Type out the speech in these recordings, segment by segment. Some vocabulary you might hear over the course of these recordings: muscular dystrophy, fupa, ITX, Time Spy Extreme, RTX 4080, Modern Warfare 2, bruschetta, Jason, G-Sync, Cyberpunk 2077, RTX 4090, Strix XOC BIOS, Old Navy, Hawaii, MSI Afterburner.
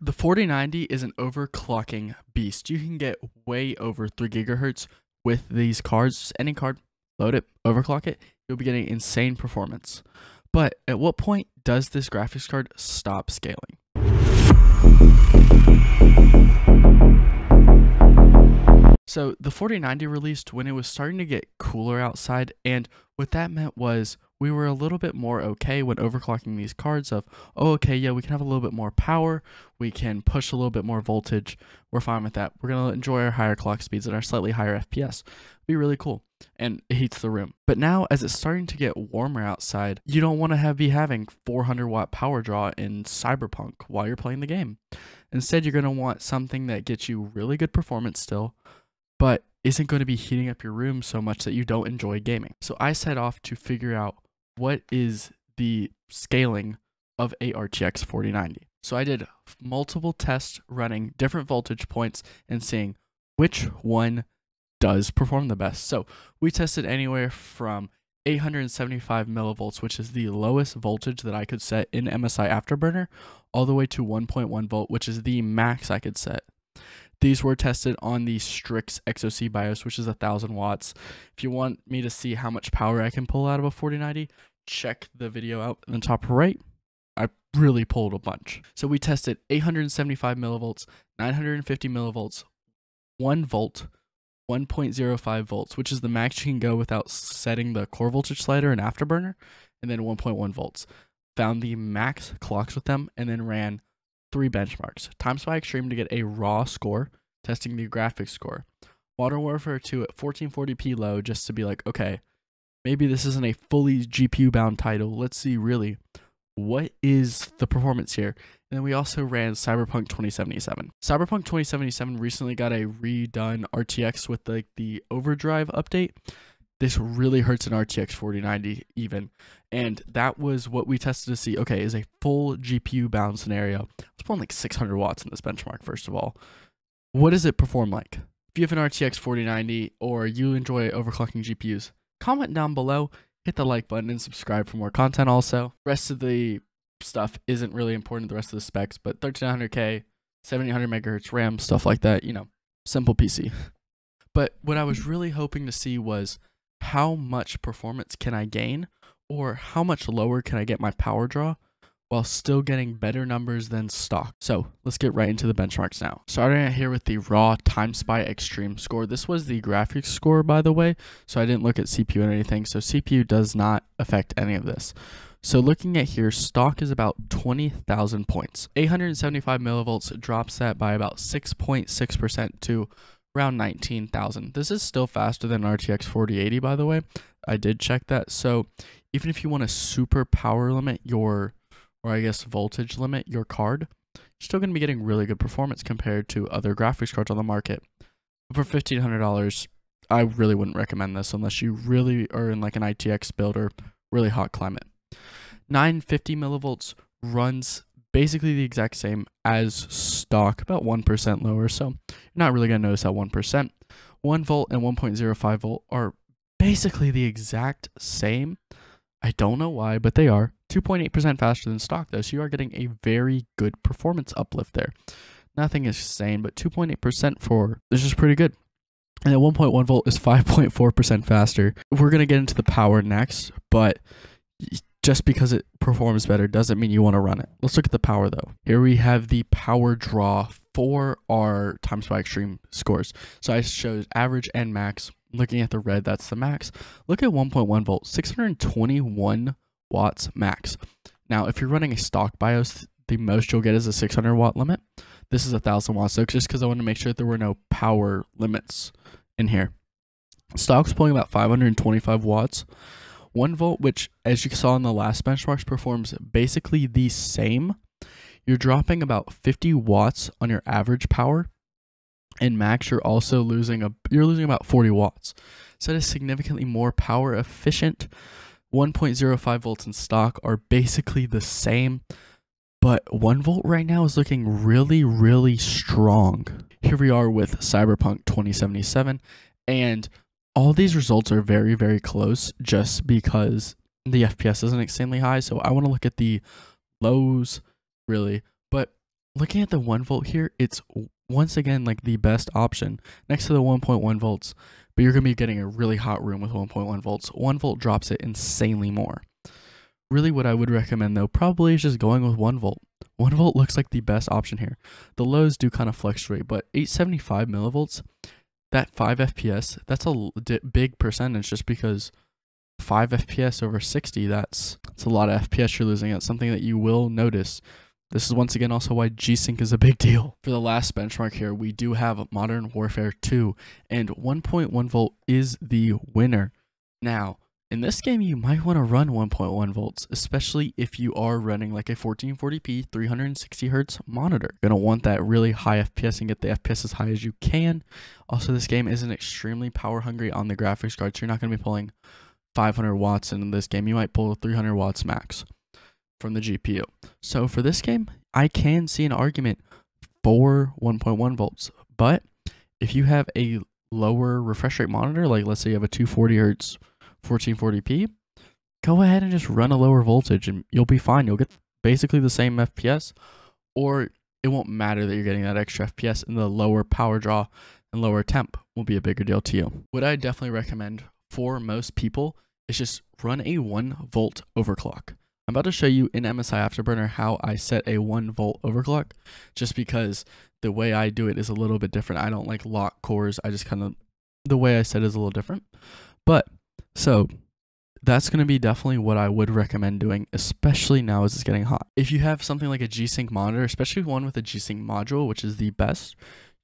The 4090 is an overclocking beast. You can get way over 3 GHz with these cards. Just any card, load it, overclock it, you'll be getting insane performance. But at what point does this graphics card stop scaling? So the 4090 released when it was starting to get cooler outside, and what that meant was we were a little bit more okay when overclocking these cards of, oh, okay, yeah, we can have a little bit more power, we can push a little bit more voltage, we're fine with that. We're going to enjoy our higher clock speeds and our slightly higher FPS. Be really cool, and it heats the room. But now, as it's starting to get warmer outside, you don't want to be having 400-watt power draw in Cyberpunk while you're playing the game. Instead, you're going to want something that gets you really good performance still, but isn't going to be heating up your room so much that you don't enjoy gaming. So I set off to figure out what is the scaling of a RTX 4090. So I did multiple tests running different voltage points and seeing which one does perform the best. So we tested anywhere from 875 millivolts, which is the lowest voltage that I could set in MSI Afterburner, all the way to 1.1 volt, which is the max I could set. These were tested on the Strix XOC BIOS, which is 1000 watts. If you want me to see how much power I can pull out of a 4090, check the video out in the top right. I really pulled a bunch. So we tested 875 millivolts, 950 millivolts, 1 volt, 1.05 volts, which is the max you can go without setting the core voltage slider in Afterburner, and then 1.1 volts. Found the max clocks with them, and then ran 3 benchmarks. Time Spy Extreme to get a raw score, testing the graphics score. Modern Warfare 2 at 1440p low, just to be like, okay, maybe this isn't a fully GPU-bound title. Let's see, really, what is the performance here? And then we also ran Cyberpunk 2077. Cyberpunk 2077 recently got a redone RTX with the overdrive update. This really hurts an RTX 4090 even. And that was what we tested to see, okay, is a full GPU bound scenario. I was pulling like 600 watts in this benchmark, first of all. What does it perform like? If you have an RTX 4090 or you enjoy overclocking GPUs, comment down below, hit the like button, and subscribe for more content also. Rest of the stuff isn't really important, the rest of the specs, but 1300K, 1700 megahertz RAM, stuff like that, you know, simple PC. But what I was really hoping to see was, how much performance can I gain, or how much lower can I get my power draw while still getting better numbers than stock? So let's get right into the benchmarks now. Starting out here with the raw Time Spy Extreme score. This was the graphics score, by the way, so I didn't look at CPU or anything, so CPU does not affect any of this. So looking at here, stock is about 20,000 points. 875 millivolts drops that by about 6.6% to around 19,000. This is still faster than RTX 4080, by the way. I did check that. So even if you want to super power limit your, or I guess voltage limit your card, you're still going to be getting really good performance compared to other graphics cards on the market. But for $1,500, I really wouldn't recommend this unless you really are in like an ITX build or really hot climate. 950 millivolts runs basically the exact same as stock, about 1% lower, so you're not really going to notice that 1%. 1 volt and 1.05 volt are basically the exact same. I don't know why, but they are. 2.8% faster than stock, though, so you are getting a very good performance uplift there. Nothing is insane, but 2.8% for this is pretty good. And then 1.1 volt is 5.4% faster. We're going to get into the power next, but just because it performs better doesn't mean you want to run it. Let's look at the power though. Here we have the power draw for our Time Spy Extreme scores. So I showed average and max. Looking at the red, that's the max. Look at 1.1 volts, 621 watts max. Now, if you're running a stock BIOS, the most you'll get is a 600 watt limit. This is 1000 watts, so just because I wanted to make sure there were no power limits in here. Stock's pulling about 525 watts. 1 volt, which as you saw in the last benchmarks, performs basically the same. You're dropping about 50 watts on your average power, and max you're also losing about 40 watts. So that is significantly more power efficient. 1.05 volts in stock are basically the same, but 1 volt right now is looking really, really strong. Here we are with Cyberpunk 2077, and all these results are very, very close just because the FPS isn't extremely high. So I want to look at the lows, really. But looking at the 1 volt here, it's once again like the best option next to the 1.1 volts, but you're going to be getting a really hot room with 1.1 volts. 1 volt drops it insanely more. Really what I would recommend though, probably is just going with 1 volt. 1 volt looks like the best option here. The lows do kind of fluctuate, but 875 millivolts, that 5 FPS, that's a big percentage just because 5 FPS over 60, that's a lot of FPS you're losing. That's something that you will notice. This is once again also why G-Sync is a big deal. For the last benchmark here, we do have Modern Warfare 2, and 1.1 volt is the winner. Now, in this game, you might want to run 1.1 volts, especially if you are running like a 1440p 360Hz monitor. You're going to want that really high FPS and get the FPS as high as you can. Also, this game isn't extremely power hungry on the graphics card, so you're not going to be pulling 500 watts in this game. You might pull 300 watts max from the GPU. So for this game, I can see an argument for 1.1 volts, but if you have a lower refresh rate monitor, like let's say you have a 240Hz 1440p, go ahead and just run a lower voltage and you'll be fine. You'll get basically the same FPS, or it won't matter that you're getting that extra FPS, and the lower power draw and lower temp will be a bigger deal to you. What I definitely recommend for most people is just run a 1 volt overclock. I'm about to show you in MSI Afterburner how I set a 1 volt overclock, just because the way I do it is a little bit different. I don't like lock cores. I just kind of, the way I set it is a little different. But so that's going to be definitely what I would recommend doing, especially now as it's getting hot. If you have something like a G-Sync monitor, especially one with a G-Sync module, which is the best,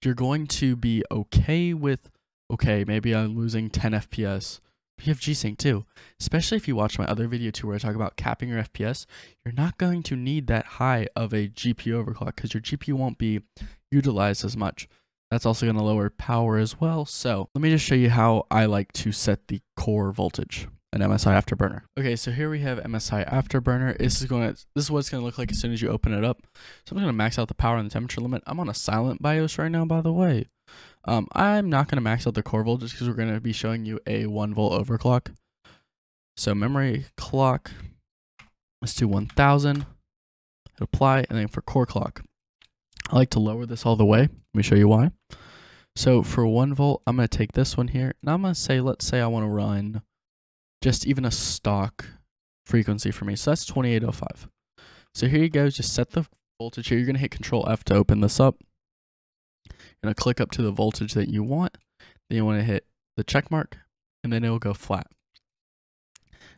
you're going to be okay with, okay, maybe I'm losing 10 FPS. You have G-Sync too, especially if you watch my other video too where I talk about capping your FPS. You're not going to need that high of a GPU overclock because your GPU won't be utilized as much. That's also going to lower power as well. So let me just show you how I like to set the core voltage in MSI Afterburner. Okay, so here we have MSI Afterburner. This is what it's going to look like as soon as you open it up. So I'm going to max out the power and the temperature limit. I'm on a silent BIOS right now, by the way. I'm not going to max out the core voltage because we're going to be showing you a 1 volt overclock. So memory clock, let's do 1000, hit apply, and then for core clock, I like to lower this all the way. Let me show you why. So for 1 volt, I'm going to take this one here, and I'm going to say, let's say I want to run just even a stock frequency for me. So that's 2805. So here you go. Just set the voltage here. You're going to hit Control F to open this up. You're going to click up to the voltage that you want. Then you want to hit the check mark, and then it will go flat.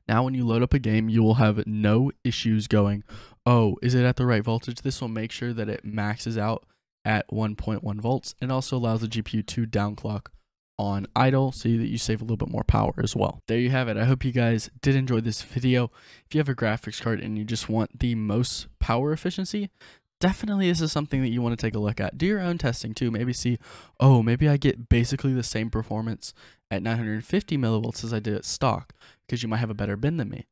Now when you load up a game, you will have no issues going, oh, is it at the right voltage? This will make sure that it maxes out at 1.1 volts and also allows the GPU to downclock on idle so that you save a little bit more power as well. There you have it. I hope you guys did enjoy this video. If you have a graphics card and you just want the most power efficiency, definitely this is something that you want to take a look at. Do your own testing too. Maybe see, oh, maybe I get basically the same performance at 950 millivolts as I did at stock, because you might have a better bin than me.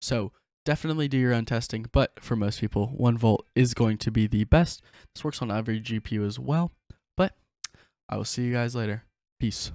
So definitely do your own testing, but for most people, 1 volt is going to be the best. This works on every GPU as well, but I will see you guys later. Peace.